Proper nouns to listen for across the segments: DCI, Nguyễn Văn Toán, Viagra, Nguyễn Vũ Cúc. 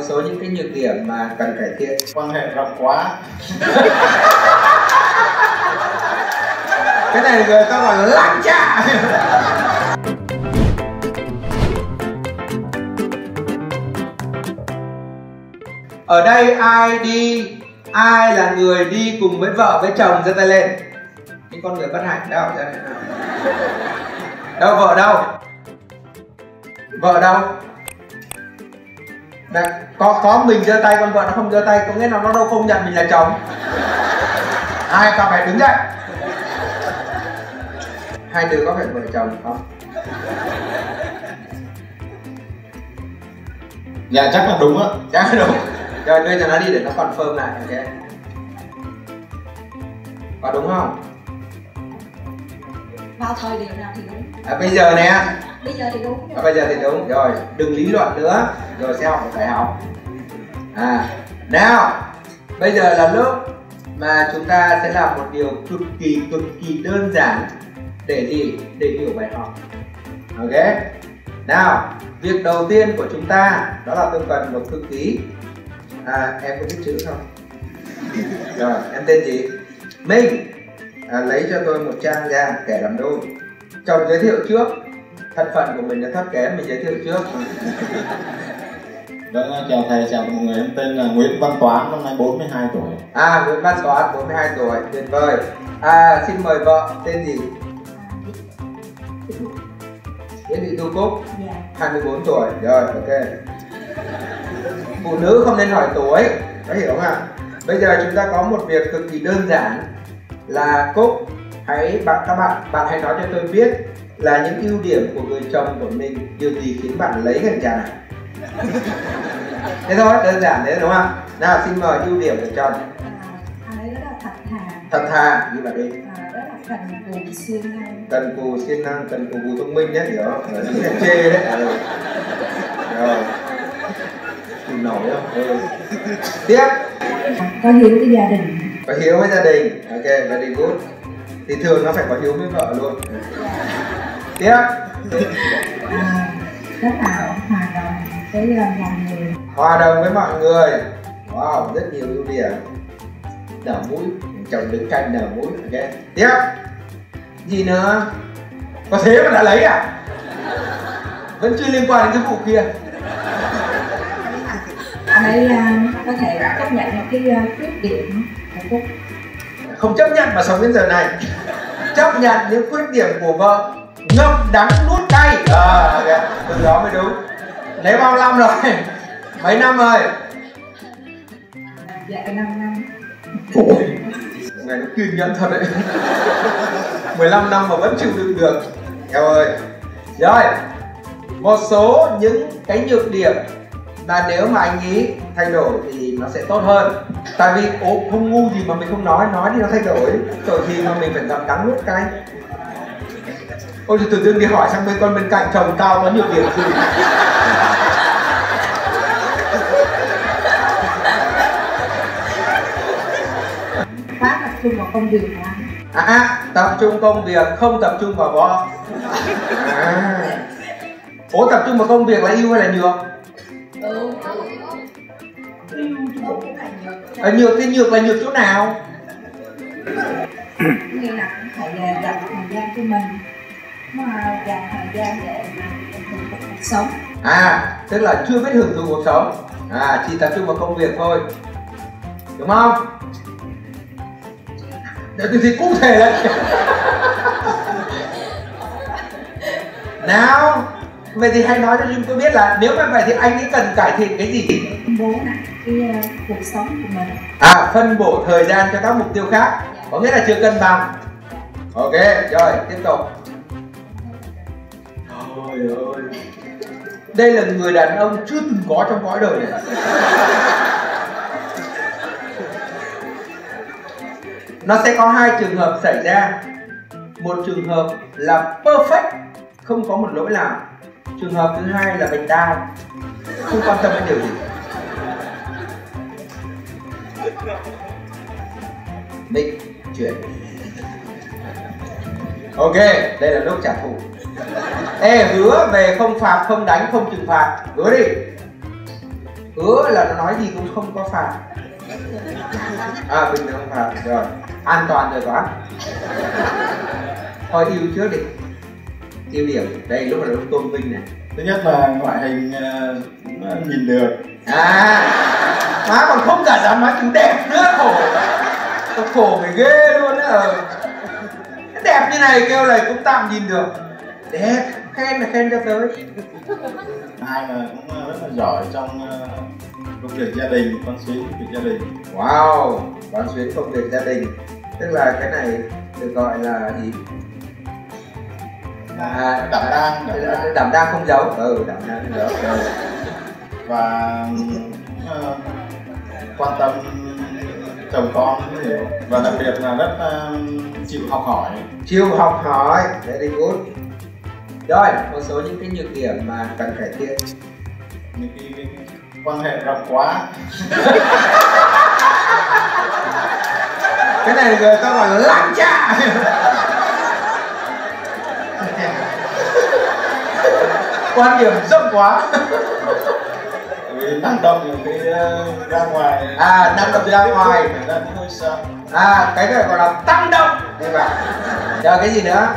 một số những cái nhược điểm mà cần cải thiện. Quan hệ rộng quá. Cái này người ta gọi lãng trạ. Ở đây ai đi, ai là người đi cùng với vợ với chồng giơ tay lên. Những con người bất hạnh đâu, ra đây. Đâu, vợ đâu? Vợ đâu? Đã, có mình giơ tay, con vợ nó không giơ tay, có nghĩa là nó đâu không nhận mình là chồng. Hai cặp phải đứng dậy. Hai đứa có phải vợ chồng không? Dạ chắc là đúng á. Chắc là đúng. Rồi đưa cho nó đi để nó confirm lại, ok? Có đúng không? Vào thời điểm nào thì đúng. À, bây giờ nè. Bây giờ thì đúng. À, bây giờ thì đúng. Rồi, đừng lý luận nữa. Rồi sẽ học một bài học. À, nào. Bây giờ là lúc mà chúng ta sẽ làm một điều cực kỳ đơn giản để gì? Để hiểu bài học. Ok? Nào, việc đầu tiên của chúng ta đó là tôi cần một thư ký. À, em có biết chữ không? Rồi, em tên gì? Minh. À, lấy cho tôi một trang ra, kẻ làm đôi. Chồng giới thiệu trước. Thân phận của mình là thấp kém, mình giới thiệu trước. Vâng, chào thầy, chào mọi người. Em tên là Nguyễn Văn Toán, năm nay 42 tuổi. À, Nguyễn Văn Toán, 42 tuổi, tuyệt vời. À, xin mời vợ, tên gì? Nguyễn Vũ Cúc, 24 tuổi, rồi, ok. Phụ nữ không nên hỏi tuổi, có hiểu không ạ? Bây giờ chúng ta có một việc cực kỳ đơn giản là Cúc, hãy các bạn hãy nói cho tôi biết là những ưu điểm của người chồng của mình, điều gì khiến bạn lấy người chàng này? Thế thôi, đơn giản thế đúng không? Nào, xin mời ưu điểm của chồng. Đấy là thật thà, như vậy đi. Cần cù siêng năng, cần cù thông minh nhé, hiểu không? Chê đấy. Rồi. Không nổi không? Ừ. Tiếp. Có hiếu với gia đình. Có hiếu với gia đình. Ok, very good. Thì thường nó phải có hiếu với vợ luôn. Tiếp. Rất là hòa đồng với mọi người. Hòa đồng với mọi người. Wow, rất nhiều ưu điểm. Nở mũi, chồng đứng cạnh nở mũi. Ok, tiếp. Gì nữa? Có thế mà đã lấy à? Vẫn chưa liên quan đến cái vụ kia. Anh ấy có thể chấp nhận một cái khuyết điểm của Cúc. Không chấp nhận mà sống đến giờ này. Chấp nhận những khuyết điểm của vợ, ngậm đắng nuốt cay. À, okay. Từ đó mới đúng. Lấy bao năm rồi? Mấy năm rồi? Dạ 5 năm. Ôi, ngày nó kiên nhẫn thật đấy. 15 năm mà vẫn chịu đựng được. Eo ơi. Rồi, một số những cái nhược điểm là nếu mà anh ý thay đổi thì nó sẽ tốt hơn. Tại vì không ngu gì mà mình không nói thì nó thay đổi. Tội gì mà mình phải ngậm đắng nuốt cay. Ôi thì tự dưng đi hỏi sang bên con bên cạnh chồng tao có nhược điểm gì. Quá tập trung vào công việc hả? À, tập trung công việc, không tập trung vào vợ. À. Ủa tập trung vào công việc là yêu hay là nhược? À, nhược chỗ nào? Nghĩa là phải dành thời gian cho mình, mà dành thời gian để hưởng thụ cuộc sống. À, tức là chưa biết hưởng thụ cuộc sống, à chỉ tập trung vào công việc thôi, đúng không? Để từ gì cụ thể đấy. Nào, vậy thì hãy nói cho chúng tôi biết là nếu mà vậy thì anh ấy cần cải thiện cái gì? Bố này. Cuộc sống của mình. À, phân bổ thời gian cho các mục tiêu khác. Có nghĩa là chưa cân bằng. Ok, rồi, tiếp tục. Trời ơi. Đây là người đàn ông chưa từng có trong cõi đời này. Nó sẽ có hai trường hợp xảy ra. Một trường hợp là perfect, không có một lỗi nào. Trường hợp thứ hai là bánh đao, không quan tâm đến điều gì. Định chuyển. Ok, đây là lúc trả thù. Ê, hứa về không phạt, không đánh, không trừng phạt. Hứa đi. hứa là nó nói gì cũng không có phạt. À, bình thường không phạt, rồi an toàn rồi quá. Thôi yêu trước đi. Tiêu điểm, đây lúc là lúc tôn vinh này. Thứ nhất là ngoại hình nhìn được. À, má còn không cả dám nói chữ đẹp nữa, khổ. Khổ mày ghê luôn á. Đẹp như này kêu là cũng tạm nhìn được. Đẹp, khen là khen cho tới. Hai là cũng rất là giỏi trong công việc gia đình, quán xuyến công việc gia đình. Wow, quán xuyến công việc gia đình. Tức là cái này được gọi là gì? À, đảm đang không giấu. Ừ, đảm đang không giấu. Và quan tâm chồng con hiểu. Và đặc biệt là rất chịu học hỏi. Chịu học hỏi, very good. Rồi, một số những cái nhược điểm mà cần cải thiện. Những cái quan hệ rộng quá. Cái này người ta gọi là lãng trạ. Quan điểm rộng quá. Năng động cái ra ngoài. À, năng động ra ngoài. À, cái này gọi là tăng động. Đây bạn. Chờ cái gì nữa?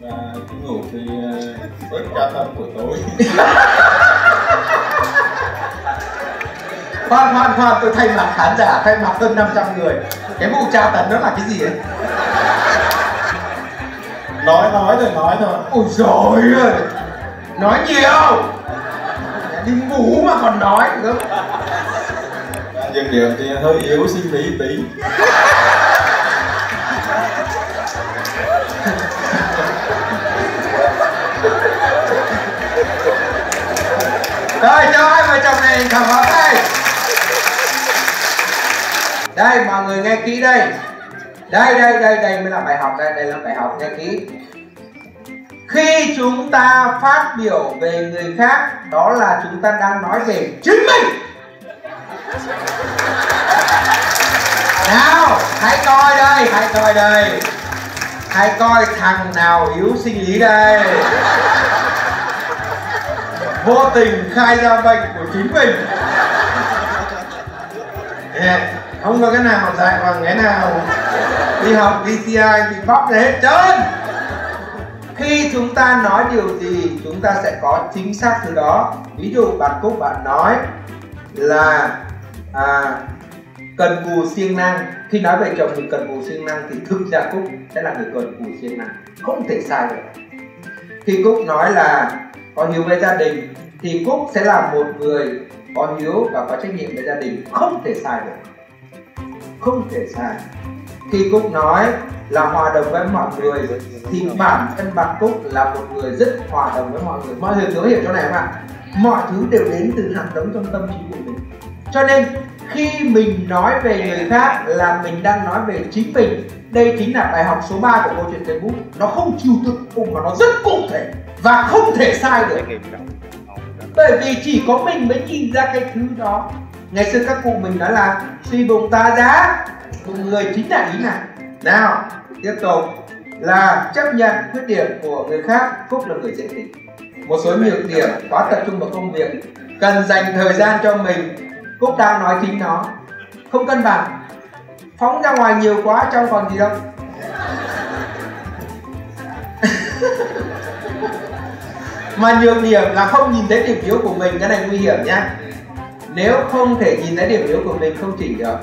Và cái ngủ thì bớt tra tấn buổi tối. Khoan, tôi thay mặt khán giả, thay mặt hơn 500 người. Cái vụ tra tấn đó là cái gì ấy? Nói thôi. Ôi giời ơi, nói nhiều, đi ngủ mà còn nói nữa. Nhược điểm thì hơi yếu sinh lý tí. Rồi cho hai vợ chồng này thẳng vào đây. Đây mọi người nghe kỹ đây. Đây mới là bài học, đây là bài học, nghe kỹ. Khi chúng ta phát biểu về người khác, đó là chúng ta đang nói về chính mình. Nào, hãy coi đây. Hãy coi thằng nào yếu sinh lý đây. Vô tình khai ra bệnh của chính mình. Không có cái nào dạy bằng cái nào. Đi học DCI thì bóc hết trơn. Khi chúng ta nói điều gì, chúng ta sẽ có chính xác từ đó. Ví dụ bạn Cúc bạn nói là cần cù siêng năng. Khi nói về chồng mình cần cù siêng năng thì thực ra Cúc sẽ là người cần cù siêng năng, không thể sai được. Khi Cúc nói là có hiếu với gia đình thì Cúc sẽ là một người có hiếu và có trách nhiệm với gia đình, không thể sai được, không thể sai. Khi Cúc nói là hòa đồng với mọi người thì bản thân bạn Cúc là một người rất hòa đồng với mọi người. Mọi người có hiểu chỗ này không ạ? Mọi thứ đều đến từ hạt giống trong tâm trí của mình. Cho nên khi mình nói về người khác là mình đang nói về chính mình. Đây chính là bài học số 3 của câu chuyện Cây Bút. Nó không trừu tượng cùng mà nó rất cụ thể và không thể sai được. Bởi vì chỉ có mình mới nhìn ra cái thứ đó. Ngày xưa các cụ mình nói là suy bụng ta giá một người, chính là ý này. Nào, tiếp tục là chấp nhận khuyết điểm của người khác. Phúc là người dễ tính. Một số nhược điểm: quá tập trung vào công việc, cần dành thời gian cho mình. Phúc đang nói chính nó, không cân bằng, phóng ra ngoài nhiều quá, trong còn gì đâu. Mà nhược điểm là không nhìn thấy điểm yếu của mình, cái này nguy hiểm nhá. Nếu không thể nhìn thấy điểm yếu của mình không chỉnh được.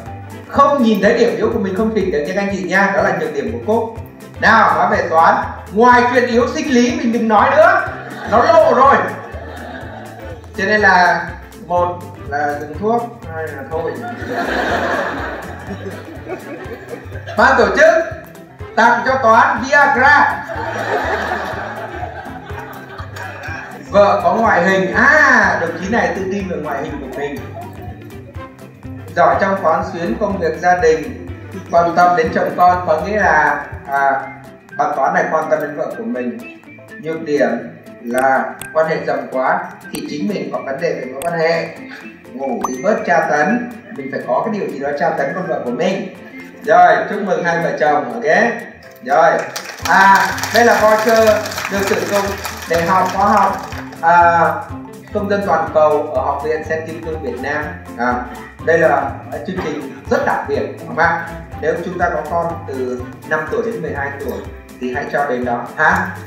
Không nhìn thấy điểm yếu của mình không chỉnh được nha các anh chị nha. Đó là nhược điểm của Cúc. Nào, nói về Toán. Ngoài chuyện yếu sinh lý mình đừng nói nữa, nó lộ rồi. Cho nên là một là dùng thuốc, hai là thôi. Ban tổ chức tặng cho Toán Viagra. Vợ có ngoại hình, đồng chí này tự tin về ngoại hình của mình. Giỏi trong quán xuyến công việc gia đình, quan tâm đến chồng con, có nghĩa là bạn Toán này quan tâm đến vợ của mình. Nhược điểm là quan hệ rộng quá thì chính mình có vấn đề về mối quan hệ. Ngủ thì bớt tra tấn, mình phải có cái điều gì đó tra tấn con vợ của mình. Rồi, chúc mừng hai vợ chồng, ok? Rồi, đây là voucher được sử dụng để học khóa học công dân toàn cầu ở Học viện Sen Kim Cương Việt Nam. Đây là chương trình rất đặc biệt các bạn. Nếu chúng ta có con từ 5 tuổi đến 12 tuổi thì hãy cho đến đó ha.